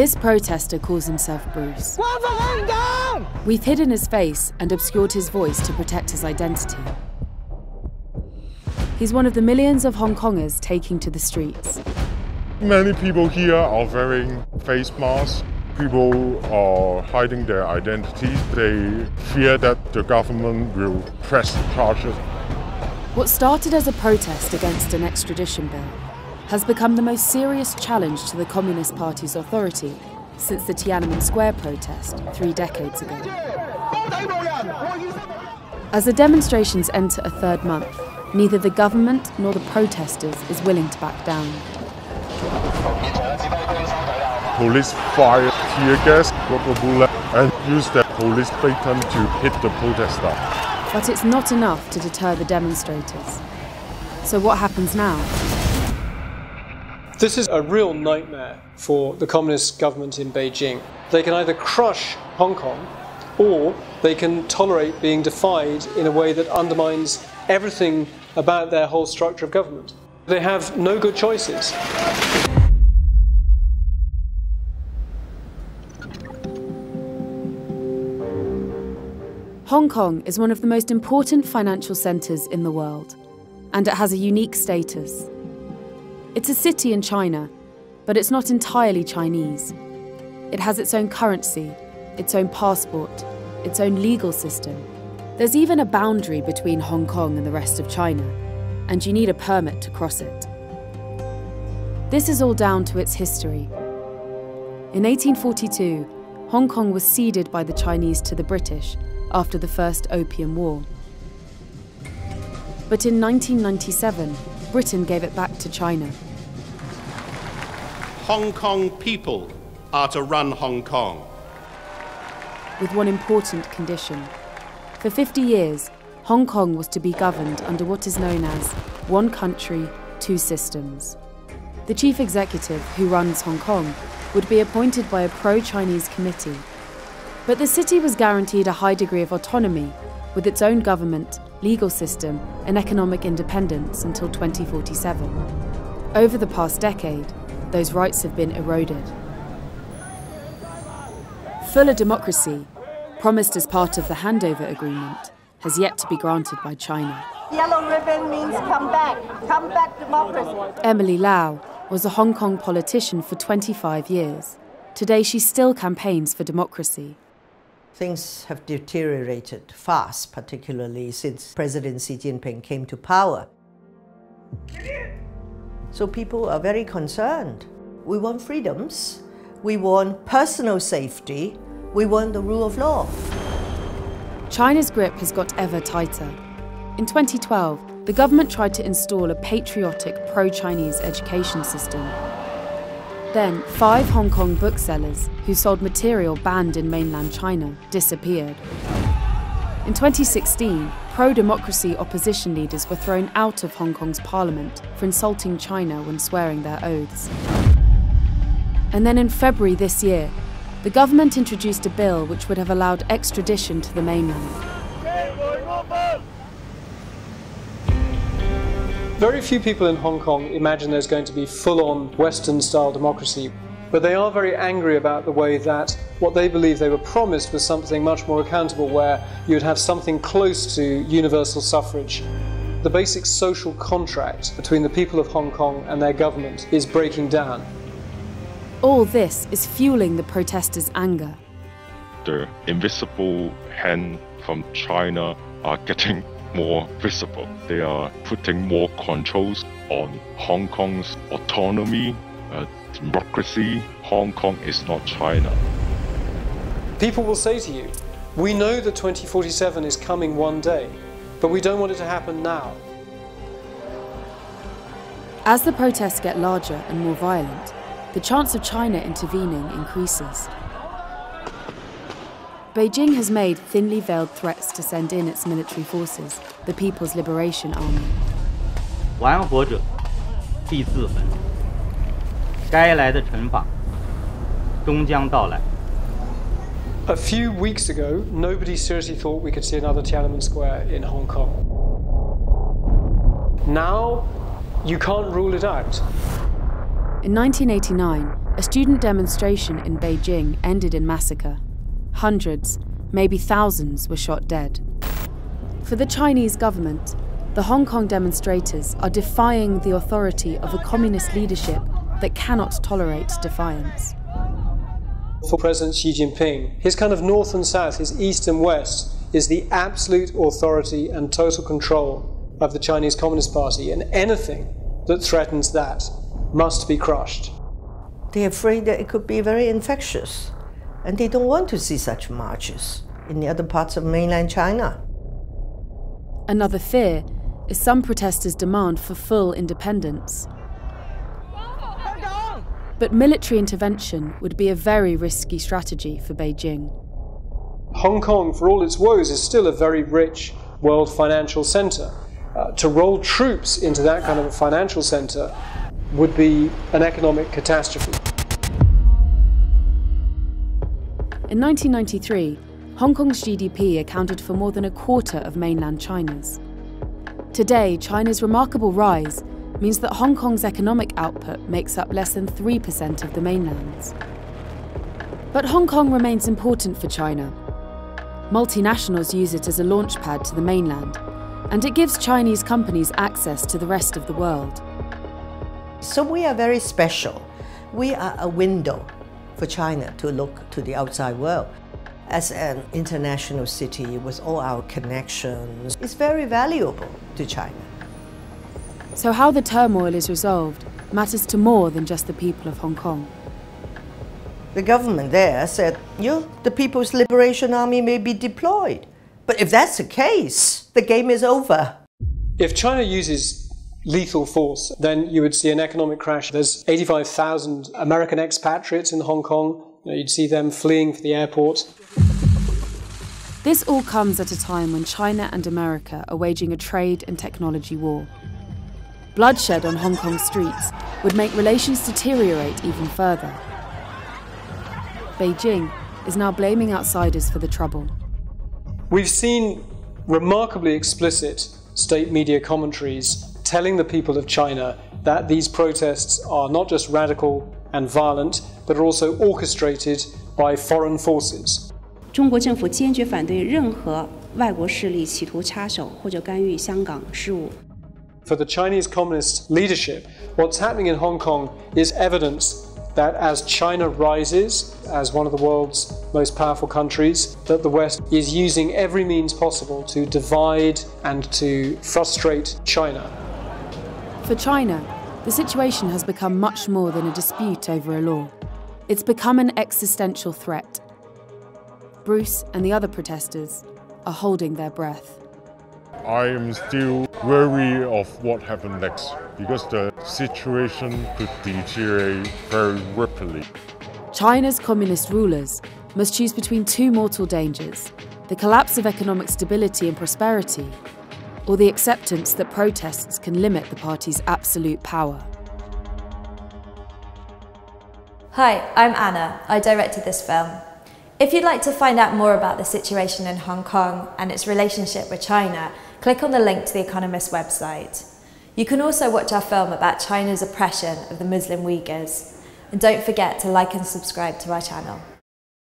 This protester calls himself Bruce. We've hidden his face and obscured his voice to protect his identity. He's one of the millions of Hong Kongers taking to the streets. Many people here are wearing face masks. People are hiding their identities. They fear that the government will press charges. What started as a protest against an extradition bill has become the most serious challenge to the Communist Party's authority since the Tiananmen Square protest 3 decades ago. As the demonstrations enter a third month, neither the government nor the protesters is willing to back down. Police fired tear gas, rubber bullets, and used their police baton to hit the protester. But it's not enough to deter the demonstrators. So what happens now? This is a real nightmare for the communist government in Beijing. They can either crush Hong Kong, or they can tolerate being defied in a way that undermines everything about their whole structure of government. They have no good choices. Hong Kong is one of the most important financial centres in the world, and it has a unique status. It's a city in China, but it's not entirely Chinese. It has its own currency, its own passport, its own legal system. There's even a boundary between Hong Kong and the rest of China, and you need a permit to cross it. This is all down to its history. In 1842, Hong Kong was ceded by the Chinese to the British, after the First Opium War. But in 1997, Britain gave it back to China. Hong Kong people are to run Hong Kong. With one important condition. For 50 years, Hong Kong was to be governed under what is known as one country, two systems. The chief executive, who runs Hong Kong, would be appointed by a pro-Chinese committee. But the city was guaranteed a high degree of autonomy, with its own government, legal system, and economic independence until 2047. Over the past decade, those rights have been eroded. Fuller democracy, promised as part of the handover agreement, has yet to be granted by China. Yellow ribbon means come back democracy. Emily Lau was a Hong Kong politician for 25 years. Today, she still campaigns for democracy. Things have deteriorated fast, particularly since President Xi Jinping came to power. So people are very concerned. We want freedoms, we want personal safety, we want the rule of law. China's grip has got ever tighter. In 2012, the government tried to install a patriotic pro-Chinese education system. Then, 5 Hong Kong booksellers who sold material banned in mainland China disappeared. In 2016, pro-democracy opposition leaders were thrown out of Hong Kong's parliament for insulting China when swearing their oaths. And then in February this year, the government introduced a bill which would have allowed extradition to the mainland. Very few people in Hong Kong imagine there's going to be full-on Western-style democracy, but they are very angry about the way that what they believe they were promised was something much more accountable, where you'd have something close to universal suffrage. The basic social contract between the people of Hong Kong and their government is breaking down. All this is fueling the protesters' anger. The invisible hand from China are getting more visible. They are putting more controls on Hong Kong's autonomy, democracy. Hong Kong is not China. People will say to you, we know that 2047 is coming one day, but we don't want it to happen now. As the protests get larger and more violent, the chance of China intervening increases. Beijing has made thinly veiled threats to send in its military forces, the People's Liberation Army. A few weeks ago, nobody seriously thought we could see another Tiananmen Square in Hong Kong. Now, you can't rule it out. In 1989, A student demonstration in Beijing ended in massacre. Hundreds, maybe thousands, were shot dead. For the Chinese government, the Hong Kong demonstrators are defying the authority of a communist leadership that cannot tolerate defiance. For President Xi Jinping, his kind of north and south, his east and west, is the absolute authority and total control of the Chinese Communist Party, and anything that threatens that must be crushed. They're afraid that it could be very infectious, and they don't want to see such marches in the other parts of mainland China. Another fear is some protesters' demand for full independence. But military intervention would be a very risky strategy for Beijing. Hong Kong, for all its woes, is still a very rich world financial centre. To roll troops into that kind of a financial centre would be an economic catastrophe. In 1993, Hong Kong's GDP accounted for more than a quarter of mainland China's. Today, China's remarkable rise means that Hong Kong's economic output makes up less than 3% of the mainland's. But Hong Kong remains important for China. Multinationals use it as a launchpad to the mainland, and it gives Chinese companies access to the rest of the world. So we are very special. We are a window for China to look to the outside world. As an international city with all our connections, it's very valuable to China. So how the turmoil is resolved matters to more than just the people of Hong Kong. The government there said, the People's Liberation Army may be deployed. But if that's the case, the game is over. If China uses lethal force, then you would see an economic crash. There's 85,000 American expatriates in Hong Kong. You'd see them fleeing for the airport. This all comes at a time when China and America are waging a trade and technology war. Bloodshed on Hong Kong streets would make relations deteriorate even further. Beijing is now blaming outsiders for the trouble. We've seen remarkably explicit state media commentaries telling the people of China that these protests are not just radical and violent, but are also orchestrated by foreign forces. 中国政府坚决反对任何外国势力企图插手或者干预香港事务。 For the Chinese communist leadership, what's happening in Hong Kong is evidence that as China rises as one of the world's most powerful countries, that the West is using every means possible to divide and to frustrate China. For China, the situation has become much more than a dispute over a law. It's become an existential threat. Bruce and the other protesters are holding their breath. I am still wary of what happened next, because the situation could deteriorate very rapidly. China's communist rulers must choose between two mortal dangers: the collapse of economic stability and prosperity, or the acceptance that protests can limit the party's absolute power. Hi, I'm Anna. I directed this film. If you'd like to find out more about the situation in Hong Kong and its relationship with China, click on the link to The Economist website. You can also watch our film about China's oppression of the Muslim Uyghurs. And don't forget to like and subscribe to our channel.